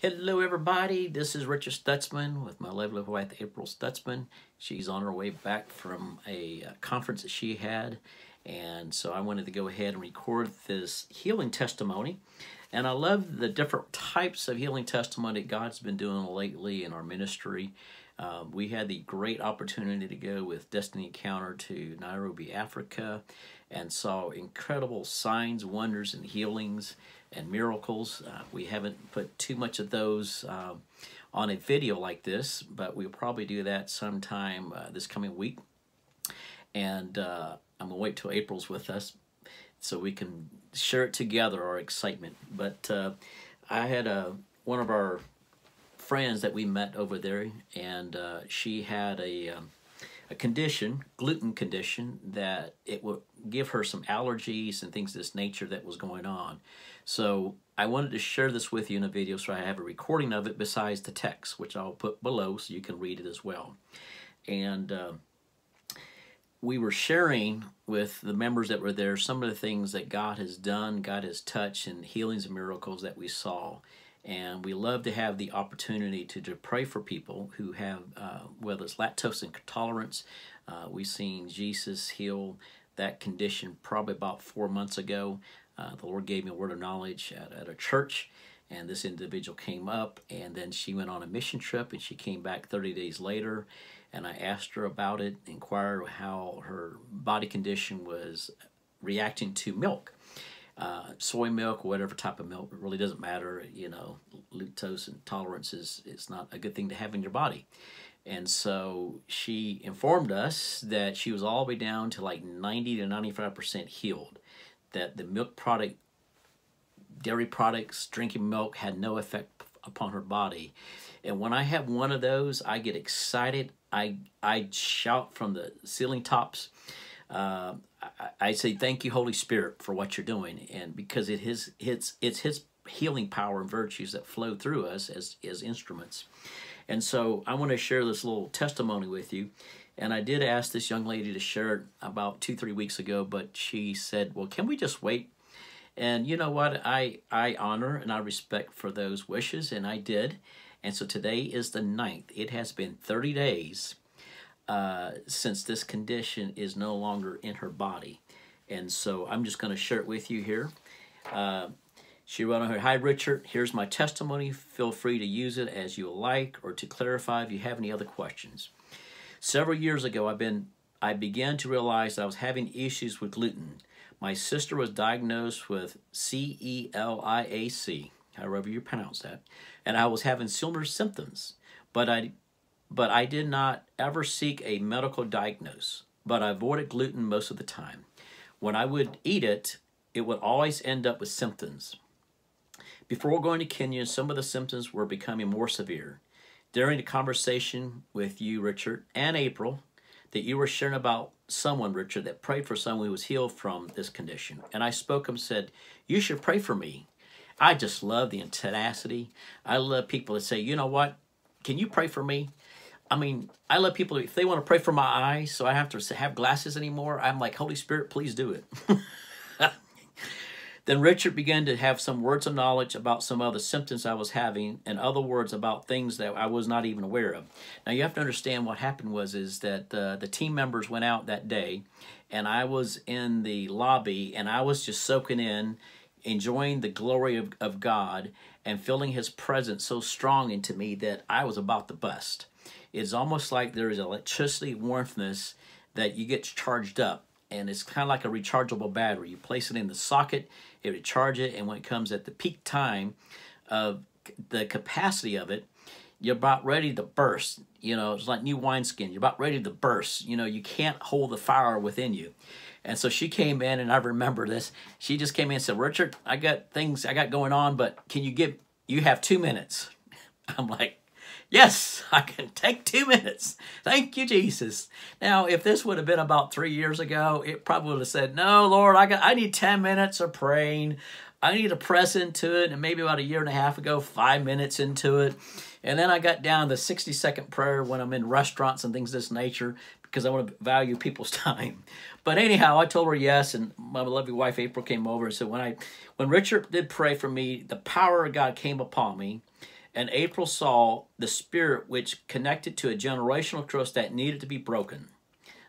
Hello everybody, this is Richard Stutzman with my lovely wife April Stutzman. She's on her way back from a conference that she had, and so I wanted to go ahead and record this healing testimony. And I love the different types of healing testimony that God's been doing lately in our ministry. We had the great opportunity to go with Destiny Encounter to Nairobi, Africa, and saw incredible signs, wonders, and healings and miracles. We haven't put too much of those on a video like this, but we'll probably do that sometime this coming week. And I'm going to wait till April's with us so we can share it together, our excitement. But I had one of our friends that we met over there, and she had a condition, gluten condition, that it would give her some allergies and things of this nature that was going on. So I wanted to share this with you in a video, so I have a recording of it besides the text, which I'll put below so you can read it as well. And we were sharing with the members that were there some of the things that God has done, God has touched, and healings and miracles that we saw. And we love to have the opportunity to pray for people who have, whether it's lactose intolerance. We've seen Jesus heal that condition probably about 4 months ago. The Lord gave me a word of knowledge at a church, and this individual came up, and then she went on a mission trip, and she came back 30 days later. And I asked her about it, inquired how her body condition was reacting to milk. Soy milk, whatever type of milk, it really doesn't matter. You know, lactose intolerance is not a good thing to have in your body. And so she informed us that she was all the way down to like 90 to 95% healed, that the milk product, dairy products, drinking milk had no effect upon her body. And when I have one of those, I get excited. I shout from the ceiling tops. I say, thank you, Holy Spirit, for what you're doing, and because it's His healing power and virtues that flow through us as instruments. And so I want to share this little testimony with you. And I did ask this young lady to share it about 2-3 weeks ago, but she said, well, can we just wait? And you know what? I honor and I respect for those wishes, and I did. And so today is the 9th. It has been 30 days since this condition is no longer in her body. And so I'm just going to share it with you here. She wrote on her, "Hi Richard, here's my testimony. Feel free to use it as you like or to clarify if you have any other questions. Several years ago, I began to realize that I was having issues with gluten. My sister was diagnosed with celiac, however you pronounce that, and I was having similar symptoms, but I did not ever seek a medical diagnosis, but I avoided gluten most of the time. When I would eat it, it would always end up with symptoms. Before going to Kenya, some of the symptoms were becoming more severe. During the conversation with you, Richard, and April, that you were sharing about someone, Richard, that prayed for someone who was healed from this condition. And I spoke and said, you should pray for me. I just love the tenacity. I love people that say, you know what, can you pray for me? I mean, I love people, if they want to pray for my eyes, so I have to have glasses anymore, I'm like, Holy Spirit, please do it." Then Richard began to have some words of knowledge about some other symptoms I was having, and other words about things that I was not even aware of. Now, you have to understand what happened is that the team members went out that day, and I was in the lobby, and I was just soaking in, enjoying the glory of God, and feeling His presence so strong into me that I was about to bust. It's almost like there is electricity, warmthness that you get charged up, and it's kind of like a rechargeable battery. You place it in the socket, it recharges it, and when it comes at the peak time of the capacity of it, you're about ready to burst. You know, it's like new wineskin. You're about ready to burst. You know, you can't hold the fire within you. And so she came in, and I remember this. She just came in and said, Richard, I got things I got going on, but can you give, you have 2 minutes. I'm like, yes, I can take 2 minutes. Thank you, Jesus. Now, if this would have been about 3 years ago, it probably would have said, no, Lord, I need 10 minutes of praying. I need to press into it. And maybe about a year and a half ago, 5 minutes into it. And then I got down to 60-second prayer when I'm in restaurants and things of this nature, because I want to value people's time. But anyhow, I told her yes, and my lovely wife April came over and said, when Richard did pray for me, the power of God came upon me, And April saw the spirit which connected to a generational curse that needed to be broken.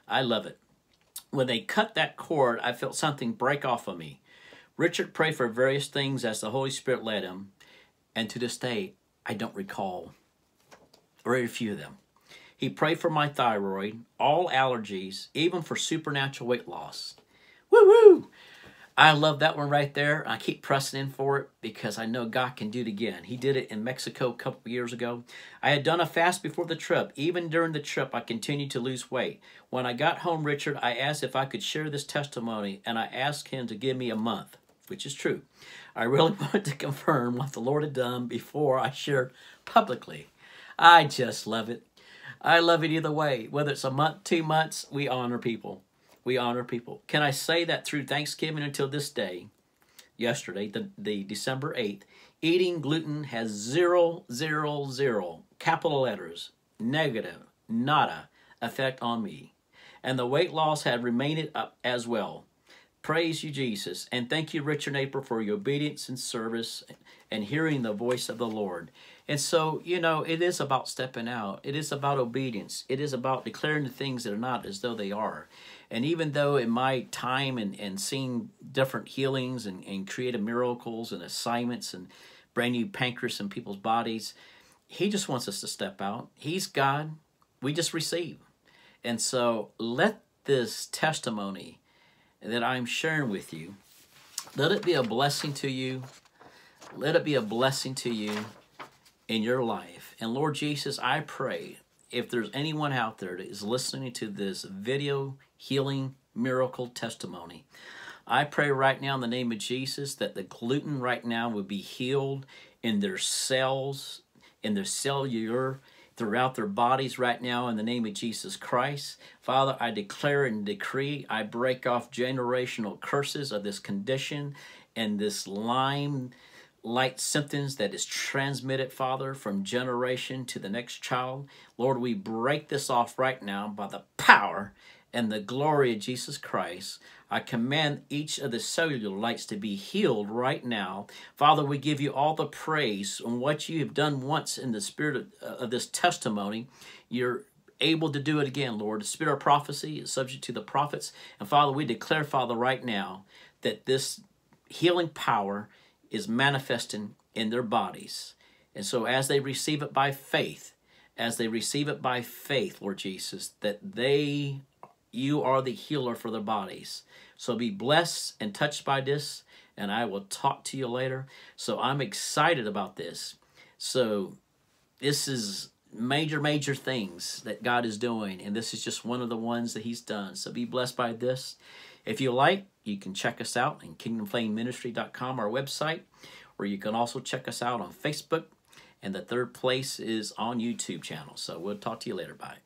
I love it. When they cut that cord, I felt something break off of me. Richard prayed for various things as the Holy Spirit led him. And to this day, I don't recall very few of them. He prayed for my thyroid, all allergies, even for supernatural weight loss. Woo-woo! I love that one right there. I keep pressing in for it because I know God can do it again. He did it in Mexico a couple years ago. I had done a fast before the trip. Even during the trip, I continued to lose weight. When I got home, Richard, I asked if I could share this testimony, and I asked him to give me a month, which is true. I really wanted to confirm what the Lord had done before I shared publicly. I just love it. I love it either way. Whether it's a month, 2 months, we honor people. We honor people. Can I say that through Thanksgiving until this day, yesterday, the December 8th, eating gluten has 0, 0, 0, capital letters, negative, nada, effect on me. And the weight loss had remained up as well. Praise you, Jesus. And thank you, Richard and April, for your obedience and service and hearing the voice of the Lord. And so, you know, it is about stepping out. It is about obedience. It is about declaring the things that are not as though they are. And even though in my time and seeing different healings and creative miracles and assignments and brand new pancreas in people's bodies, he just wants us to step out. He's God. We just receive. And so let this testimony that I'm sharing with you, let it be a blessing to you. Let it be a blessing to you in your life. And Lord Jesus, I pray if there's anyone out there that is listening to this video healing miracle testimony, I pray right now in the name of Jesus that the gluten right now would be healed in their cells, in their cellular, throughout their bodies right now in the name of Jesus Christ. Father, I declare and decree, I break off generational curses of this condition and this Lyme light symptoms that is transmitted, Father, from generation to the next child. Lord, we break this off right now by the power and the glory of Jesus Christ. I command each of the cellular lights to be healed right now. Father, we give you all the praise on what you have done once in the spirit of this testimony. You're able to do it again, Lord. The spirit of prophecy is subject to the prophets. And Father, we declare, Father, right now that this healing power is manifesting in their bodies. And so as they receive it by faith, Lord Jesus, that you are the healer for their bodies. So be blessed and touched by this, and I will talk to you later. So I'm excited about this. So this is major, major things that God is doing, and this is just one of the ones that he's done. So be blessed by this. If you like, you can check us out in kingdomflameministry.com, our website, or you can also check us out on Facebook, and the third place is on YouTube channel. So we'll talk to you later. Bye.